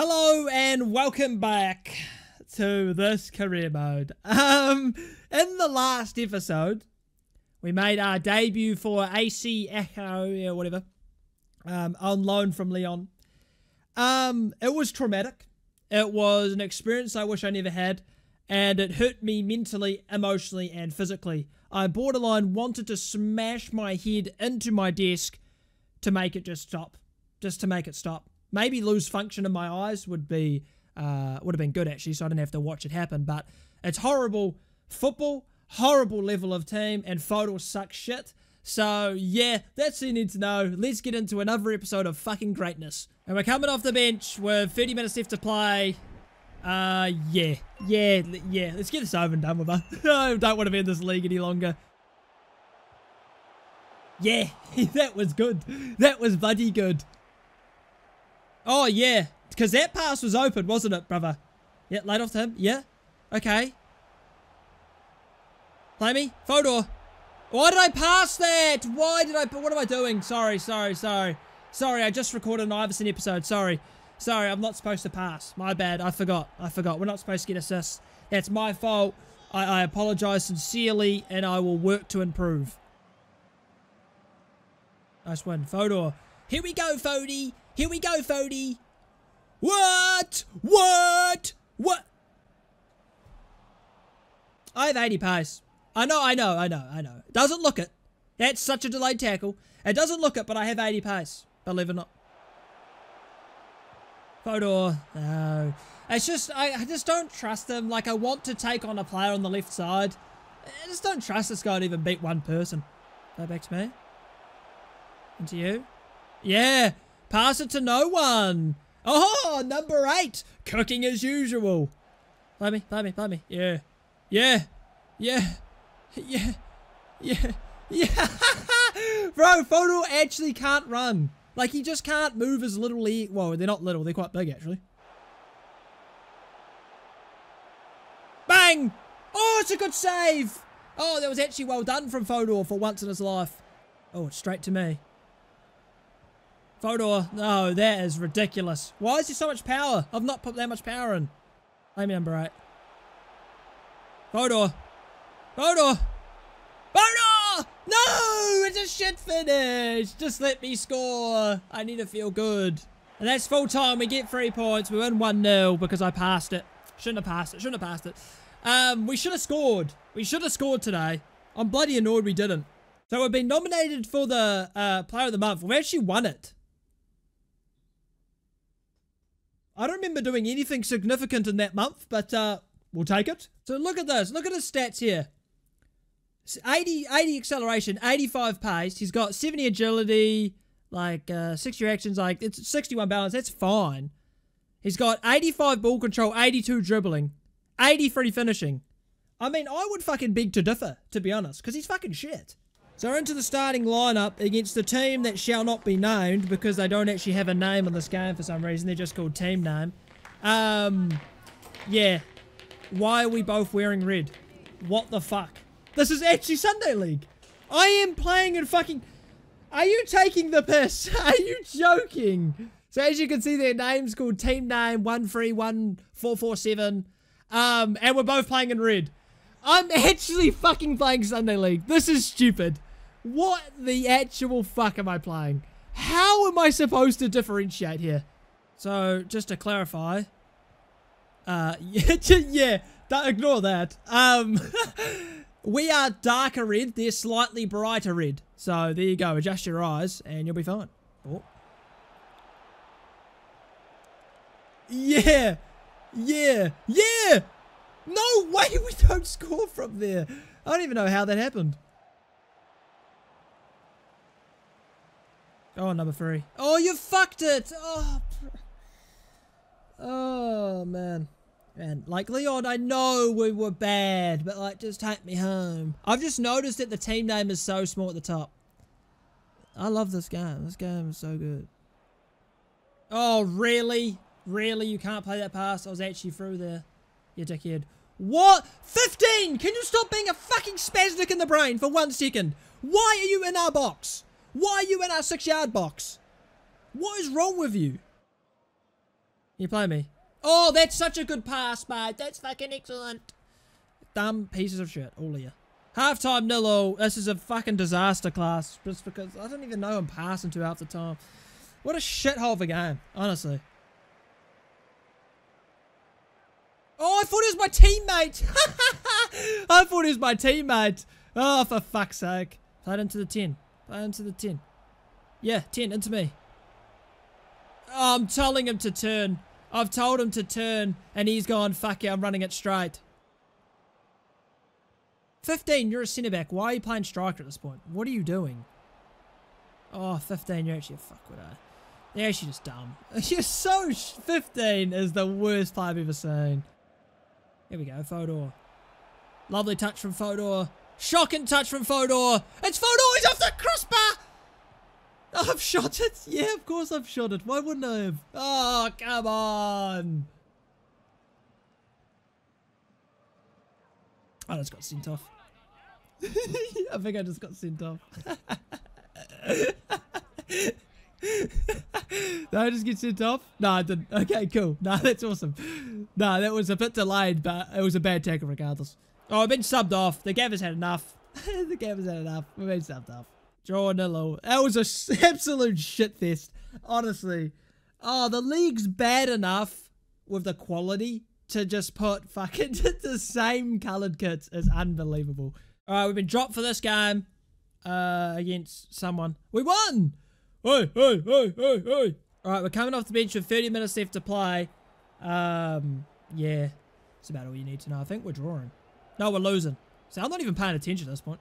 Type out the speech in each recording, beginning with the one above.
Hello and welcome back to this career mode. In the last episode, we made our debut for AC Echo, yeah, whatever, on loan from Lyon. It was traumatic. It was an experience I wish I never had, and it hurt me mentally, emotionally, and physically. I borderline wanted to smash my head into my desk to make it just stop. Maybe lose function in my eyes would have been good, actually, so I didn't have to watch it happen. But it's horrible football, horrible level of team, and Fodor sucks shit. So, yeah, that's all you need to know. Let's get into another episode of fucking greatness. And we're coming off the bench with 30 minutes left to play. Yeah. Let's get this over and done with, huh? I don't want to be in this league any longer. Yeah, that was good. That was bloody good. Oh, yeah. Because that pass was open, wasn't it, brother? Yeah, laid off to him. Yeah. Okay. Play me. Fodor. Why did I pass that? Why did I... What am I doing? Sorry. I just recorded an Iverson episode. Sorry, I'm not supposed to pass. My bad. I forgot. We're not supposed to get assists. That's my fault. I apologize sincerely, and I will work to improve. Nice win. Fodor. Here we go, Fodor. Here we go, Fodor. What? I have 80 pace. I know. Doesn't look it. That's such a delayed tackle. It doesn't look it, but I have 80 pace. Believe it or not. Fodor. No. It's just, I just don't trust him. Like, I want to take on a player on the left side. I just don't trust this guy to even beat one person. Go back to me. Into you. Yeah. Pass it to no one. Oh, number 8. Cooking as usual. Play me. Yeah. Bro, Fodor actually can't run. Like, he just can't move his little leg. Well, they're not little. They're quite big, actually. Bang! Oh, it's a good save. Oh, that was actually well done from Fodor for once in his life. Oh, it's straight to me. Fodor, no, that is ridiculous. Why is there so much power? I've not put that much power in. Play me number 8. Fodor! No! It's a shit finish! Just let me score. I need to feel good. And that's full time. We get 3 points. We win 1-0 because I passed it. Shouldn't have passed it. We should have scored. We should have scored today. I'm bloody annoyed we didn't. So we've been nominated for the Player of the Month. We've actually won it. I don't remember doing anything significant in that month, but we'll take it. So look at this. Look at his stats here. 80 acceleration, 85 pace. He's got 70 agility, like 60 reactions, like it's 61 balance. That's fine. He's got 85 ball control, 82 dribbling, 83 finishing. I mean, I would fucking beg to differ, to be honest, because he's fucking shit. So into the starting lineup against the team that shall not be named because they don't actually have a name in this game for some reason. They're just called Team Name. Yeah. Why are we both wearing red? What the fuck? This is actually Sunday League. I am playing in fucking... Are you taking the piss? Are you joking? So as you can see, their name's called Team Name 131447. And we're both playing in red. I'm actually fucking playing Sunday League. This is stupid. What the actual fuck am I playing? How am I supposed to differentiate here? So, just to clarify... yeah, don't ignore that. We are darker red. They're slightly brighter red. So, there you go. Adjust your eyes and you'll be fine. Oh. Yeah! No way we don't score from there. I don't even know how that happened. Oh, number 3. Oh, you fucked it. Oh, man. Man, like, Leon, I know we were bad, but, like, just take me home. I've just noticed that the team name is so small at the top. I love this game. This game is so good. Oh, really? Really? You can't play that pass? I was actually through there. You dickhead. What? 15! Can you stop being a fucking spastic in the brain for 1 second? Why are you in our box? Why are you in our 6-yard box? What is wrong with you? You play me. Oh, that's such a good pass, mate. That's fucking excellent. Dumb pieces of shit. All of you. Half-time 0-0. This is a fucking disaster, class. Just because I don't even know I'm passing to half the time. What a shithole of a game. Honestly. Oh, I thought it was my teammate. I thought it was my teammate. Oh, for fuck's sake. Played into the 10. Played into the 10. Yeah, 10. Into me. Oh, I'm telling him to turn. I've told him to turn. And he's gone, fuck it, I'm running it straight. 15, you're a centre-back. Why are you playing striker at this point? What are you doing? Oh, 15, you're actually a fuckwit, eh? You're actually just dumb. You're so... 15 is the worst player I've ever seen. Here we go, Fodor. Lovely touch from Fodor. Shocking touch from Fodor. It's Fodor, he's off the crossbar! I've shot it. Yeah, of course I've shot it. Why wouldn't I have? Oh, come on. I just got sent off. I think I just got sent off. Did I just get sent off? No, I didn't. Okay, cool. No, that's awesome. No, that was a bit delayed, but it was a bad tackle regardless. Oh, I've been subbed off. The Gavers had enough. The Gavers had enough. We've been subbed off. Draw nil. That was an absolute shitfest, honestly. Oh, the league's bad enough with the quality to just put fucking the same coloured kits is unbelievable. All right, we've been dropped for this game against someone. We won! Oi, oi, oi, oi, oi. All right, we're coming off the bench with 30 minutes left to play. Yeah, that's about all you need to know. I think we're drawing. No, we're losing. So I'm not even paying attention at this point.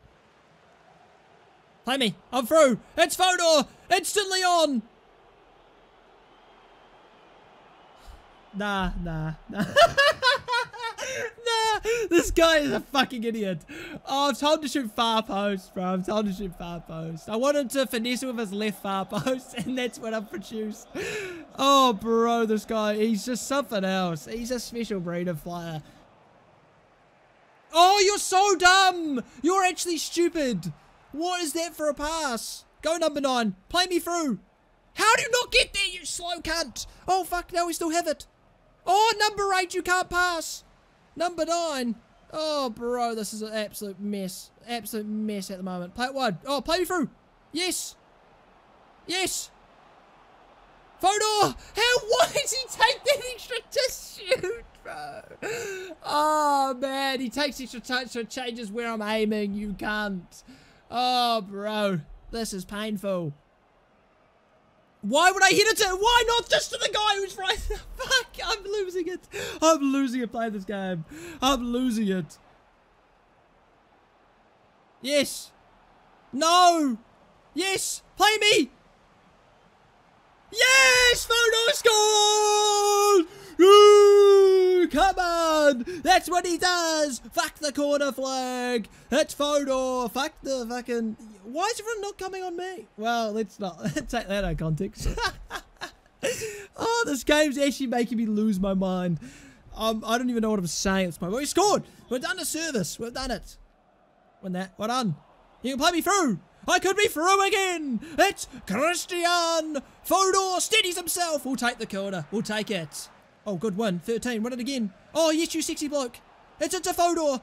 Play me. I'm through. It's Fodor. Instantly on. Nah. Nah. This guy is a fucking idiot. Oh, I'm told to shoot far post, bro. I'm told to shoot far post. I wanted to finesse with his left far post, and that's what I've produced. Oh, bro, this guy. He's just something else. He's a special breed of player. Oh, you're so dumb. You're actually stupid. What is that for a pass? Go number 9. Play me through. How do you not get there, you slow cunt? Oh, fuck. Now we still have it. Oh, number 8. You can't pass. Number 9. Oh, bro. This is an absolute mess. Absolute mess at the moment. Play it wide. Oh, play me through. Yes. Yes. Fodor. Why does he take that extra to shoot, bro? Oh, man. He takes extra touch, so it changes where I'm aiming. You can't. Oh, bro. This is painful. Why would I hit it to... Why not just to the guy who's right... Fuck, I'm losing it. I'm losing it playing this game. I'm losing it. Yes. No. Yes. Play me. Yes! Fodor scored! Ooh, come on! That's what he does! Fuck the corner flag! It's Fodor! Fuck the fucking... Why is everyone not coming on me? Well, let's not. Take that out of context. Oh, this game's actually making me lose my mind. I don't even know what I'm saying. It's my... We scored! We've done the service. We've done it. Win that. Well done. You can play me through! I could be through again! It's Christian! Fodor steadies himself! We'll take the corner. We'll take it. Oh, good win. 13. Run it again. Oh, yes, you sexy bloke. It's into Fodor.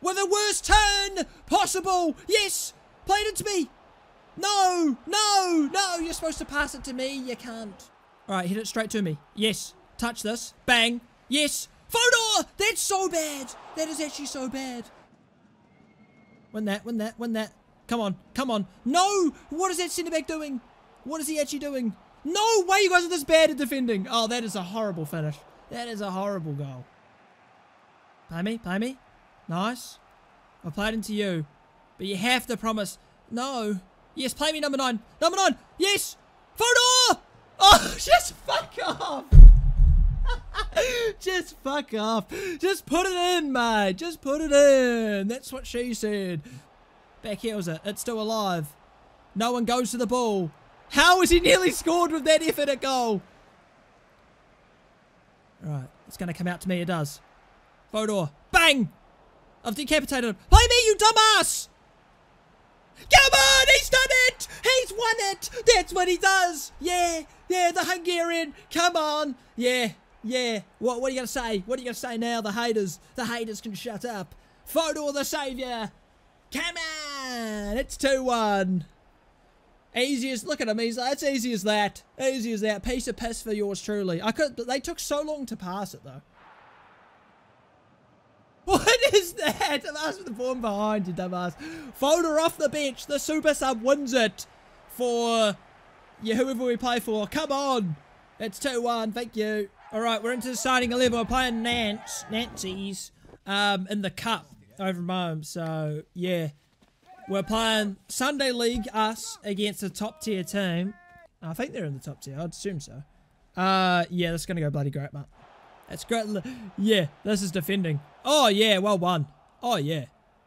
With the worst turn possible. Yes! Play it into me. No! No! No! You're supposed to pass it to me. You can't. Alright, hit it straight to me. Yes. Touch this. Bang. Yes. Fodor! That's so bad. That is actually so bad. Win that. Win that. Win that. Come on, come on. No! What is that centre-back doing? What is he actually doing? No way you guys are this bad at defending. Oh, that is a horrible finish. That is a horrible goal. Play me, play me. Nice. I'll play it into you. But you have to promise. No. Yes, play me number 9. Number 9! Yes! Fodor! Oh, just fuck off! Just fuck off. Just put it in, mate. Just put it in. That's what she said. Back heels it. It's still alive. No one goes to the ball. How has he nearly scored with that effort at goal? Alright. It's going to come out to me. It does. Fodor. Bang! I've decapitated him. Play me, you dumbass! Come on! He's done it! He's won it! That's what he does! Yeah! Yeah, the Hungarian. Come on. Yeah, yeah. What are you going to say? What are you going to say now? The haters can shut up. Fodor the saviour. Come on. It's 2-1. Easy as, look at him, he's like, it's easy as that. Easy as that. Piece of piss for yours truly. They took so long to pass it though. What is that? I'm asking the form behind you, dumbass. Fodor off the bench. The super sub wins it for whoever we play for. Come on. It's 2-1. Thank you. All right, we're into the starting 11. We're playing Nancy's in the cup over in Rome. So, yeah. We're playing Sunday League, us, against a top-tier team. I think they're in the top tier. I'd assume so. Yeah, that's going to go bloody great, mate. That's great. Yeah, this is defending. Oh, yeah, well won. Oh, yeah.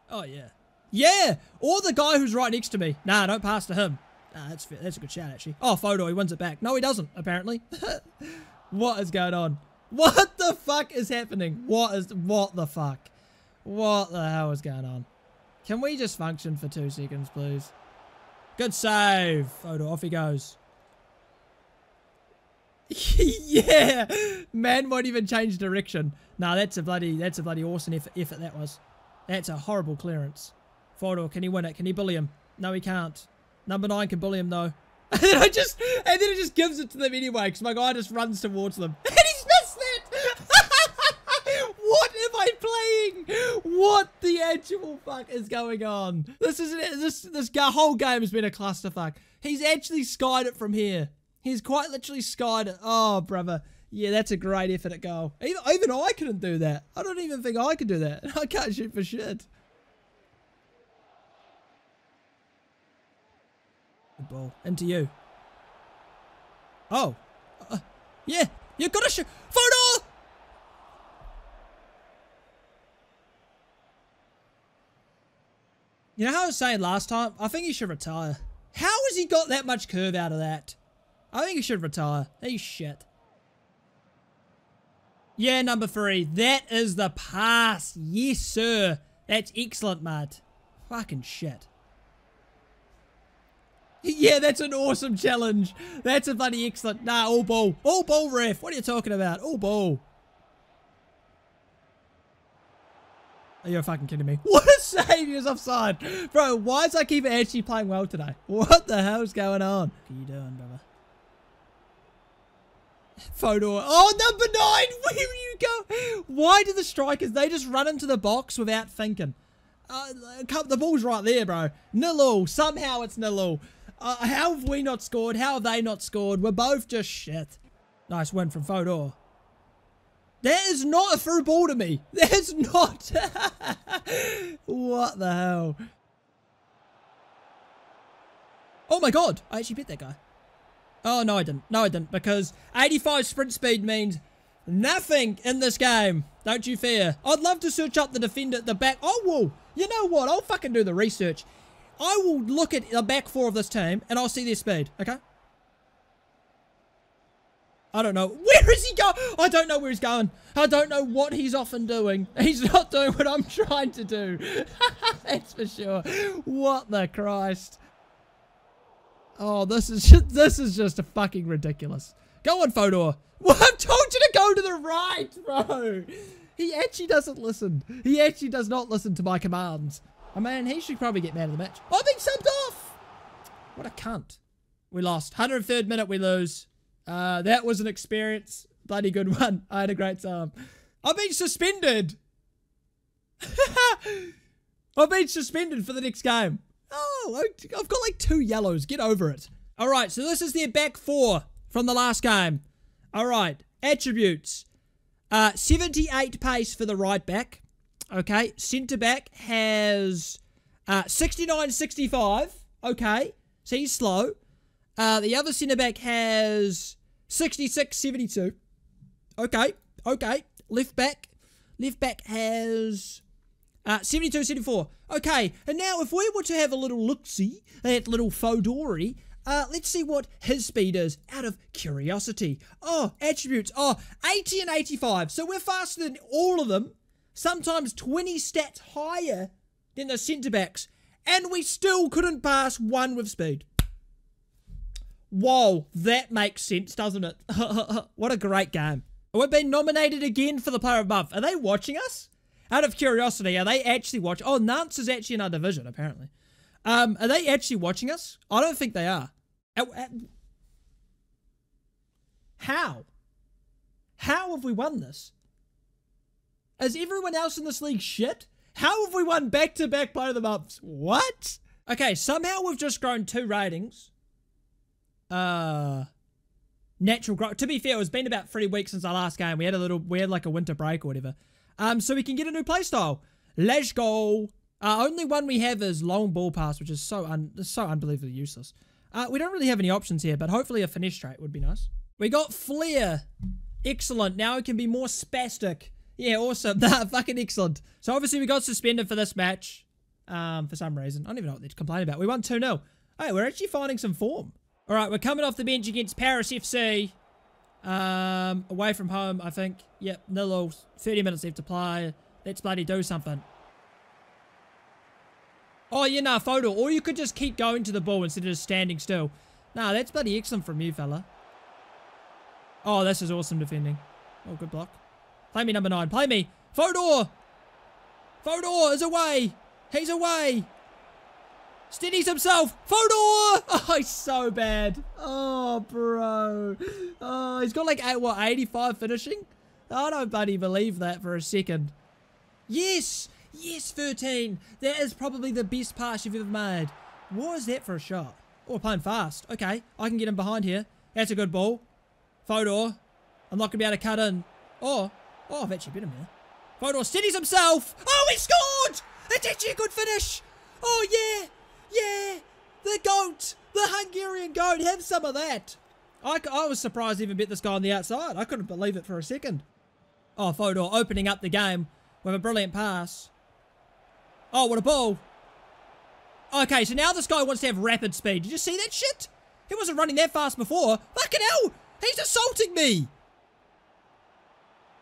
Oh, yeah. Yeah! Or the guy who's right next to me. Nah, don't pass to him. Nah, that's a good shout, actually. Oh, Fodor, he wins it back. No, he doesn't, apparently. What is going on? What the fuck is happening? What the fuck? What the hell is going on? Can we just function for 2 seconds, please? Good save. Fodor, off he goes. Yeah! Man won't even change direction. Nah, that's a bloody awesome effort that was. That's a horrible clearance. Fodor, can he win it? Can he bully him? No, he can't. Number 9 can bully him, though. And then it just gives it to them anyway, because my guy just runs towards them. And he's missed it! What am I playing? What the actual fuck is going on? This whole game has been a clusterfuck. He's actually skied it from here. He's quite literally skied it. Oh, brother. Yeah, that's a great effort at goal. Even I couldn't do that. I don't even think I could do that. I can't shoot for shit. Good ball. Into you. Oh. Yeah. You've got to shoot. Fodor! You know how I was saying last time? I think he should retire. How has he got that much curve out of that? I think he should retire. He's shit. Yeah, number 3. That is the pass. Yes, sir. That's excellent, mate. Fucking shit. Yeah, that's an awesome challenge. That's a bloody excellent. Nah, all ball. All ball, ref. What are you talking about? All ball. Are you fucking kidding me? What a save. He was offside. Bro, why is our keeper actually playing well today? What the hell is going on? What are you doing, brother? Fodor. Oh, number 9! Where do you go? Why do the strikers, they just run into the box without thinking? The ball's right there, bro. Nil all. Somehow it's nil all. How have we not scored? How have they not scored? We're both just shit. Nice win from Fodor. That is not a through ball to me. That's not. What the hell? Oh my god. I actually bet that guy. Oh, no, I didn't. No, I didn't, because 85 sprint speed means nothing in this game. Don't you fear. I'd love to search up the defender at the back. Oh, whoa. You know what? I'll fucking do the research. I will look at the back 4 of this team, and I'll see their speed, okay? I don't know. Where is he going? I don't know where he's going. I don't know what he's often doing. He's not doing what I'm trying to do. That's for sure. What the Christ. Oh, this is just a fucking ridiculous. Go on, Fodor. Well, I've told you to go to the right, bro. He actually doesn't listen. He actually does not listen to my commands. I mean, he should probably get mad at the match. I've been subbed off. What a cunt. We lost. 103rd minute, we lose. That was an experience. Bloody good one. I had a great time. I've been suspended. I've been suspended for the next game. Oh, I've got like 2 yellows. Get over it. All right, so this is their back 4 from the last game. All right, attributes. 78 pace for the right back. Okay, centre back has 69-65. Okay, so he's slow. The other centre back has 66-72. Okay, okay. Left back has 72-74. Okay, and now if we were to have a little look-see at little Fodori, let's see what his speed is out of curiosity. Oh, attributes. Oh, 80 and 85. So we're faster than all of them, sometimes 20 stats higher than the centre-backs, and we still couldn't pass one with speed. Whoa, that makes sense, doesn't it? What a great game. We've been nominated again for the Player of the Month. Are they watching us? Out of curiosity, are they actually watching? Oh, Nantes is actually in our division, apparently. Are they actually watching us? I don't think they are. How? How have we won this? Is everyone else in this league shit? How have we won back-to-back Player of the Months? What? Okay, somehow we've just grown 2 ratings. Natural growth. To be fair, it's been about 3 weeks since our last game. We had a little, we had like a winter break or whatever. So we can get a new playstyle. Let's go. Only one we have is long ball pass, which is so unbelievably useless. We don't really have any options here, but hopefully a finesse trait would be nice. We got flair. Excellent. Now it can be more spastic. Yeah, awesome. Nah, fucking excellent. So obviously we got suspended for this match. For some reason. I don't even know what they're complaining about. We won 2-0. Hey, we're actually finding some form. Alright, we're coming off the bench against Paris FC. Away from home, I think. Yep, 0-0. 30 minutes left to play. Let's bloody do something. Oh, yeah, nah, Fodor. Or you could just keep going to the ball instead of just standing still. Nah, that's bloody excellent from you, fella. Oh, this is awesome defending. Oh, good block. Play me, number 9. Play me. Fodor! Fodor is away. He's away. Steadies himself. Fodor! Oh, he's so bad. Oh, bro. Oh, he's got like, 85 finishing? I don't bloody believe that for a second. Yes! Yes, 13. That is probably the best pass you've ever made. What is that for a shot? Oh, we're playing fast. Okay, I can get him behind here. That's a good ball. Fodor. I'm not going to be able to cut in. Oh, I've actually beat him now. Fodor steadies himself. Oh, he scored! It's actually a good finish. Oh, yeah. Yeah, the GOAT, the Hungarian GOAT, have some of that. I was surprised to even bet this guy on the outside. I couldn't believe it for a second. Oh, Fodor opening up the game with a brilliant pass. Oh, what a ball. Okay, so now this guy wants to have rapid speed. Did you see that shit? He wasn't running that fast before. Fucking hell, he's assaulting me.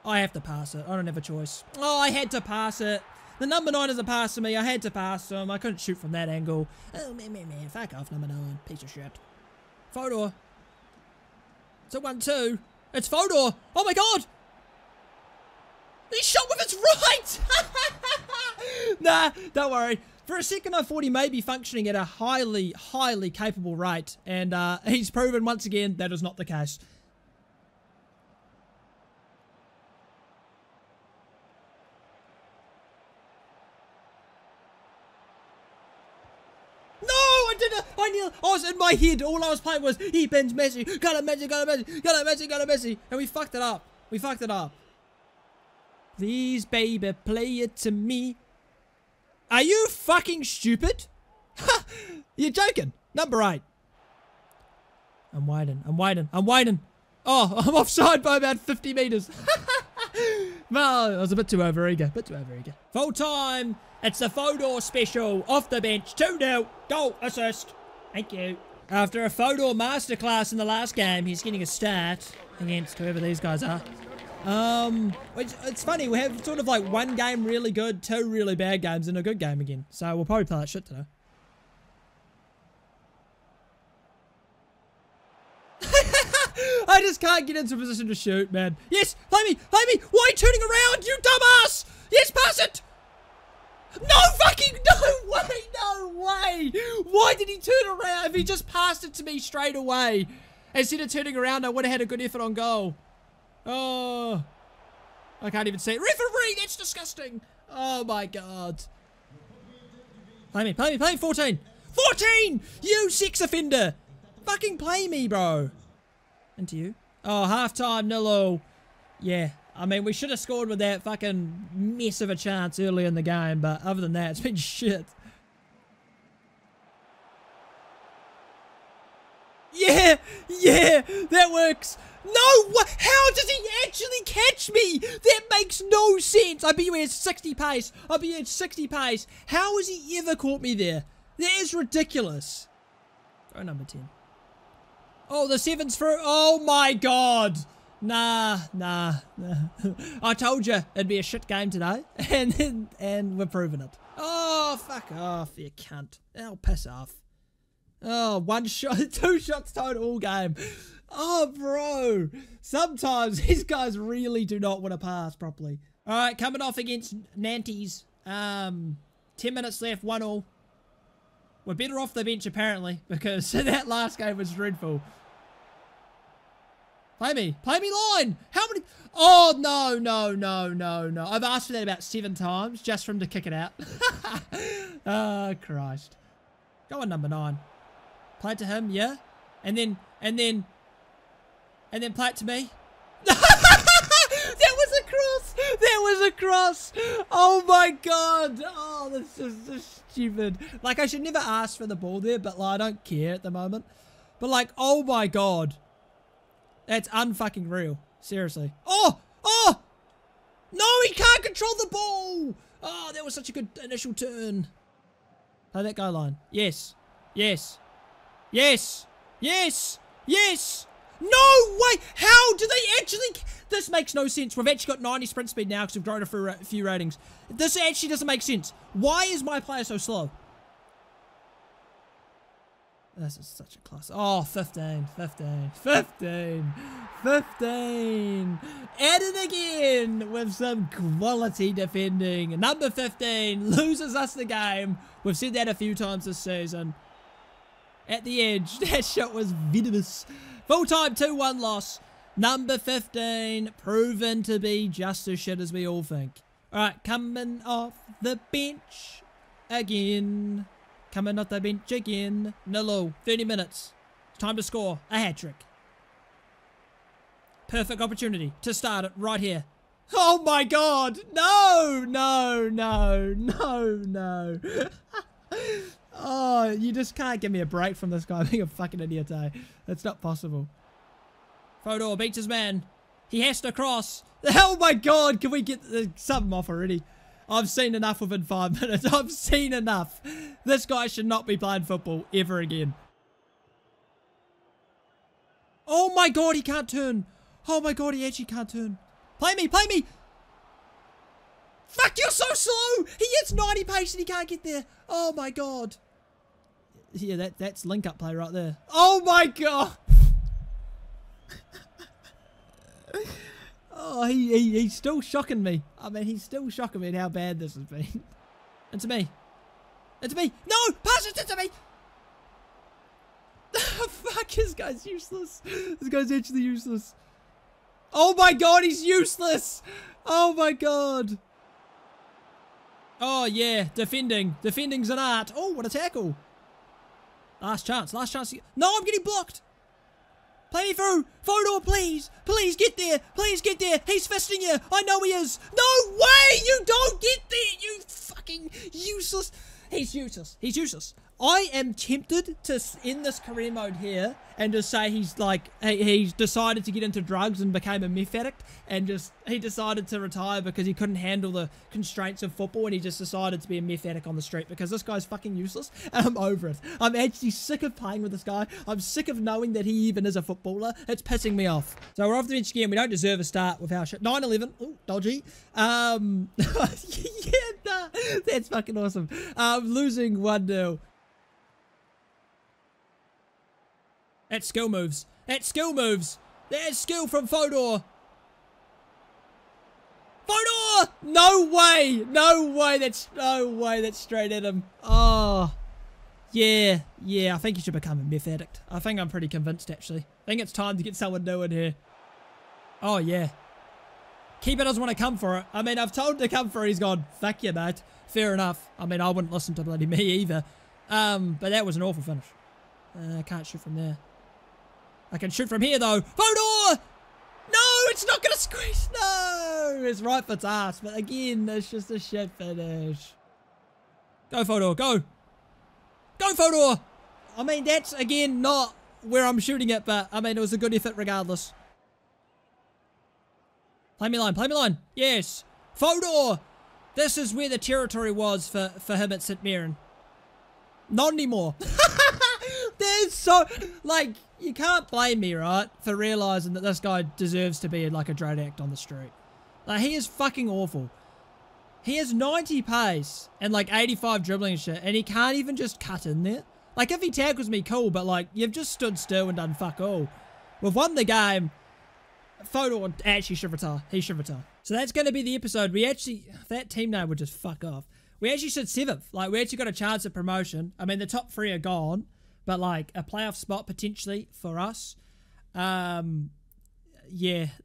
I have to pass it. I don't have a choice. Oh, I had to pass it. The number 9 is a pass to me. I had to pass him. I couldn't shoot from that angle. Oh, man. Fuck off, number 9. Piece of shit. Fodor. It's a 1-2. It's Fodor. Oh, my God. He shot with his right. Nah, don't worry. For a second, I thought he may be functioning at a highly, highly capable rate. And he's proven once again that is not the case. I was in my head. All I was playing was, he bends Messi. Got a Messi. And we fucked it up. Please, baby, play it to me. Are you fucking stupid? Ha! You're joking. Number 8. I'm waiting. Oh, I'm offside by about 50 meters. Well, I was a bit too overeager. Full time. It's the Fodor special. Off the bench. 2-0. Goal assist. Thank you. After a Fodor masterclass in the last game, he's getting a start against whoever these guys are. It's funny, we have sort of like one game really good, 2 really bad games, and a good game again. So we'll probably play that shit today. I just can't get into a position to shoot, man. Yes, play me. Why turning around, you dumbass? Yes, pass it. No fucking, no way. Why did he turn around? If he just passed it to me straight away, instead of turning around, I would have had a good effort on goal. Oh, I can't even see it. Referee, that's disgusting. Oh my God. Play me, 14, you sex offender. Fucking play me, bro. Into you. Oh, half-time, 0-0. Yeah. I mean, we should have scored with that fucking mess of a chance early in the game, but other than that, it's been shit. Yeah, that works. No, how does he actually catch me? That makes no sense. I bet you he has 60 pace. How has he ever caught me there? That is ridiculous. Throw number 10. Oh, the 7's through. Oh, my God. Nah. I told you it'd be a shit game today, and we're proving it. Oh, fuck off, you cunt. I'll piss off. Oh, one shot, 2 shots total all game. Oh, bro. Sometimes these guys really do not want to pass properly. All right, coming off against Nantes. 10 minutes left, 1-1. We're better off the bench, apparently, because that last game was dreadful. Play me line. How many? Oh, no, no, no, no, no. I've asked for that about 7 times just for him to kick it out. Oh, Christ. Go on, number 9. Play it to him, yeah? And then play it to me. That was a cross. That was a cross. Oh, my God. Oh, this is just stupid. Like, I should never ask for the ball there, but like, I don't care at the moment. But like, oh, my God. That's unfucking real. Seriously. Oh! Oh! No, he can't control the ball! Oh, that was such a good initial turn. Play that goal line. Yes. Yes. Yes. Yes. Yes. No way! How do they actually... This makes no sense. We've actually got 90 sprint speed now because we've grown a few ratings. This actually doesn't make sense. Why is my player so slow? This is such a class. Oh, 15, 15, 15, 15. At it again with some quality defending. Number 15 loses us the game. We've said that a few times this season. At the edge, that shot was venomous. Full-time 2-1 loss. Number 15 proven to be just as shit as we all think. All right, coming off the bench again. Coming off the bench again. Nil-all. 30 minutes. It's time to score a hat-trick. Perfect opportunity to start it right here. Oh my God. No, no, no, no, no. Oh, you just can't give me a break from this guy being a fucking idiot, eh? That's not possible. Fodor beats his man. He has to cross. Oh my God. Can we get something off already? I've seen enough within 5 minutes. I've seen enough. This guy should not be playing football ever again. Oh my God, he can't turn. Oh my God, he actually can't turn. Play me, play me. Fuck, you're so slow. He hits 90 pace and he can't get there. Oh my God. Yeah, that's link up play right there. Oh my God. Oh, he's still shocking me. I mean, he's still shocking me at how bad this has been. It's me. It's me. No! Pass it to me! Fuck, this guy's useless. This guy's actually useless. Oh my God, he's useless! Oh my God. Oh yeah, defending. Defending's an art. Oh, what a tackle. Last chance, last chance. No, I'm getting blocked! Play me through! Fodor, please! Please get there! Please get there! He's fisting you! I know he is! No way! You don't get there! You fucking useless! He's useless. He's useless. I am tempted to end this career mode here and just say he's like... He's decided to get into drugs and became a meth addict and just... He decided to retire because he couldn't handle the constraints of football and he just decided to be a meth addict on the street because this guy's fucking useless and I'm over it. I'm actually sick of playing with this guy. I'm sick of knowing that he even is a footballer. It's pissing me off. So we're off the bench again. We don't deserve a start with our shit. 9-11. Ooh, dodgy. Yeah, nah, that's fucking awesome. Losing 1-0. That's skill moves. That's skill moves. There's skill from Fodor. Fodor! No way! No way! That's straight at him. Oh. Yeah. Yeah, I think he should become a meth addict. I think I'm pretty convinced, actually. I think it's time to get someone new in here. Oh, yeah. Keeper doesn't want to come for it. I mean, I've told him to come for it. He's gone, fuck you, mate. Fair enough. I mean, I wouldn't listen to bloody me either. But that was an awful finish. I can't shoot from there. I can shoot from here, though. Fodor! No, it's not going to squeeze. No! It's right for its ass. But again, it's just a shit finish. Go, Fodor. Go. Go, Fodor! I mean, that's, again, not where I'm shooting it. But, I mean, it was a good effort regardless. Play me line. Play me line. Yes. Fodor! This is where the territory was for him at St. Mirren. Not anymore. There's so... Like, you can't blame me, right? For realising that this guy deserves to be like a drug addict on the street. Like, he is fucking awful. He has 90 pace and like 85 dribbling and shit. And he can't even just cut in there. Like, if he tackles me, cool, but, like, you've just stood still and done fuck all. We've won the game. Fodor actually should retire. He should retire. So that's going to be the episode. We actually... That team name would just fuck off. We actually stood 7th. Like, we actually got a chance at promotion. I mean, the top 3 are gone. But, like, a playoff spot potentially for us. Yeah,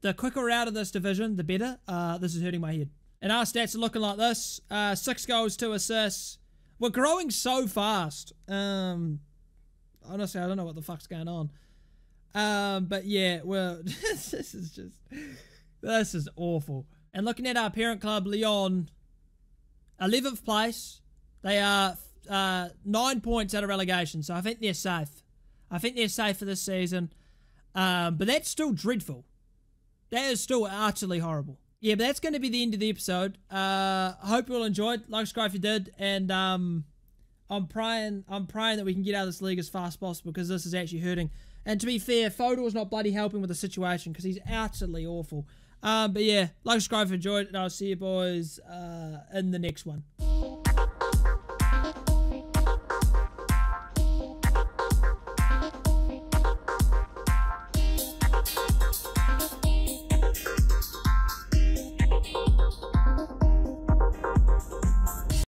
the quicker we're out of this division, the better. This is hurting my head. And our stats are looking like this. 6 goals, 2 assists. We're growing so fast. Honestly, I don't know what the fuck's going on. But yeah, we're... this is just... This is awful. And looking at our parent club, Lyon, 11th place. They are 9 points out of relegation, so I think they're safe. I think they're safe for this season. But that's still dreadful. That is still utterly horrible. Yeah, but that's going to be the end of the episode. I hope you all enjoyed. Like, subscribe if you did. And I'm praying that we can get out of this league as fast as possible, because this is actually hurting. And to be fair, Fodor's not bloody helping with the situation, because he's utterly awful. But yeah, like, subscribe if you enjoyed, and I'll see you boys in the next one.